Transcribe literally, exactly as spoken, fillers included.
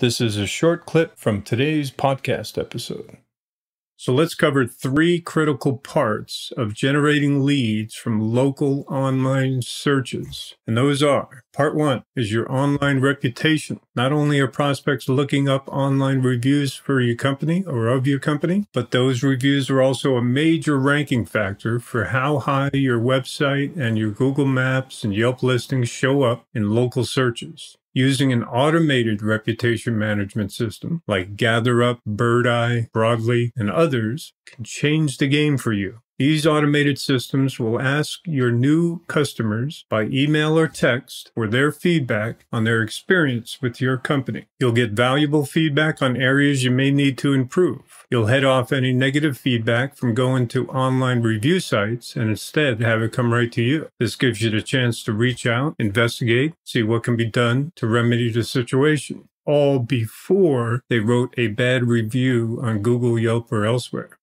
This is a short clip from today's podcast episode. So let's cover three critical parts of generating leads from local online searches. And those are, part one is your online reputation. Not only are prospects looking up online reviews for your company or of your company, but those reviews are also a major ranking factor for how high your website and your Google Maps and Yelp listings show up in local searches. Using an automated reputation management system like GatherUp, BirdEye, Broadly, and others can change the game for you. These automated systems will ask your new customers by email or text for their feedback on their experience with your company. You'll get valuable feedback on areas you may need to improve. You'll head off any negative feedback from going to online review sites and instead have it come right to you. This gives you the chance to reach out, investigate, see what can be done to remedy the situation, all before they wrote a bad review on Google, Yelp, or elsewhere.